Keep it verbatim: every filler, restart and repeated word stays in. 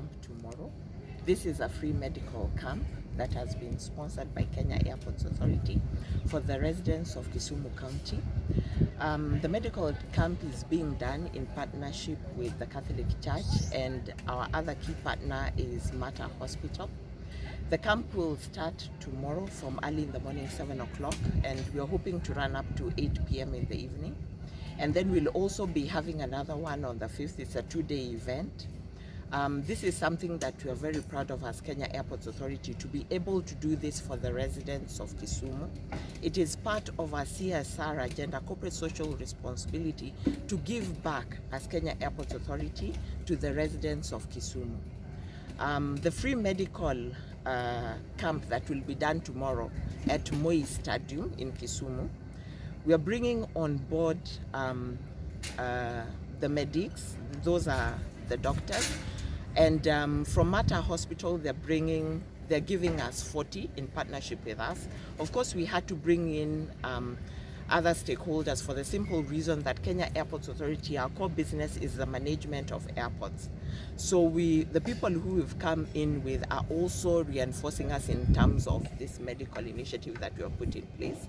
camp tomorrow. This is a free medical camp that has been sponsored by Kenya Airports Authority for the residents of Kisumu County. Um, the medical camp is being done in partnership with the Catholic Church, and our other key partner is Mater Hospital. The camp will start tomorrow from early in the morning, seven o'clock, and we are hoping to run up to eight p m in the evening. And then we'll also be having another one on the fifth. It's a two-day event. Um, this is something that we are very proud of as Kenya Airports Authority, to be able to do this for the residents of Kisumu. It is part of our C S R agenda, corporate social responsibility, to give back as Kenya Airports Authority to the residents of Kisumu. Um, the free medical uh, camp that will be done tomorrow at Moi Stadium in Kisumu, we are bringing on board um, uh, the medics, those are the doctors, and um, from Mater Hospital they're bringing, they're giving us forty in partnership with us. Of course we had to bring in um, other stakeholders for the simple reason that Kenya Airports Authority, our core business is the management of airports. So we, the people who we've come in with are also reinforcing us in terms of this medical initiative that we have put in place.